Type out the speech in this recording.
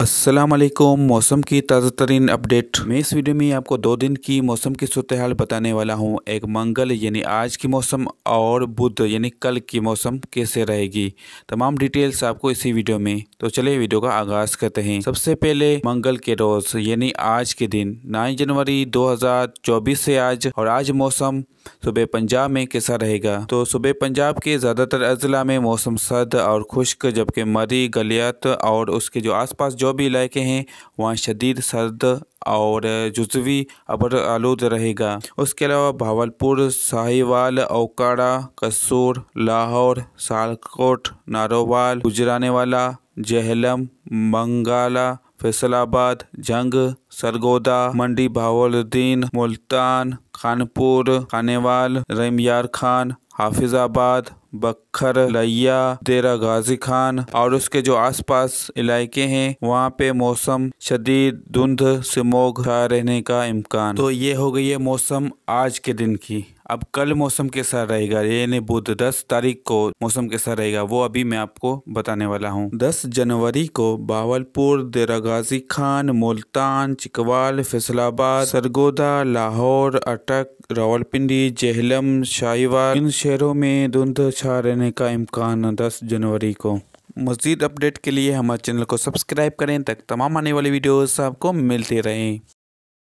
अस्सलाम वालेकुम। मौसम की ताज़ा तरीन अपडेट में इस वीडियो में आपको 2 दिन की मौसम की सूरत-ए-हाल बताने वाला हूं। एक मंगल यानी आज की मौसम और बुध यानी कल की मौसम कैसे रहेगी, तमाम डिटेल्स आपको इसी वीडियो में। तो चले वीडियो का आगाज़ करते हैं। सबसे पहले मंगल के रोज़ यानी आज के दिन 9 जनवरी 2024 से आज और आज मौसम सुबह पंजाब में कैसा रहेगा। तो सुबह पंजाब के ज़्यादातर अजला में मौसम सर्द और खुश्क, जबकि मरी गलियात और उसके जो आसपास जो भी इलाके हैं वहाँ शदीद सर्द और जुज़वी अबर आलूद रहेगा। उसके अलावा भावलपुर, साहिवाल, ओकाड़ा, कसूर, लाहौर, सालकोट, नारोवाल, गुजरानेवाला, जहलम, बंगाला, फैसलाबाद, जंग, सरगोदा, मंडी, बहावलद्दीन, मुल्तान, खानपुर, खानेवाल, रहीम यार खान, हाफिजाबाद, बखर, लैया, देरा गाजी खान और उसके जो आसपास इलाके हैं वहाँ पे मौसम शदीद धुंध स्मॉग छाया रहने का इम्कान। तो ये हो गई है मौसम आज के दिन की। अब कल मौसम कैसा रहेगा यानी बुध 10 तारीख को मौसम कैसा रहेगा वो अभी मैं आपको बताने वाला हूँ। 10 जनवरी को बहावलपुर, देरा गाजी खान, मुल्तान, चिकवाल, फैसलाबाद, सरगोदा, लाहौर, अटक, रावलपिंडी, जहलम, शाहीवाल, इन शहरों में धुंध छा रहने का इम्कान 10 जनवरी को। मज़ीद अपडेट के लिए हमारे चैनल को सब्सक्राइब करें ताकि तमाम आने वाली वीडियोस आपको मिलती रहें।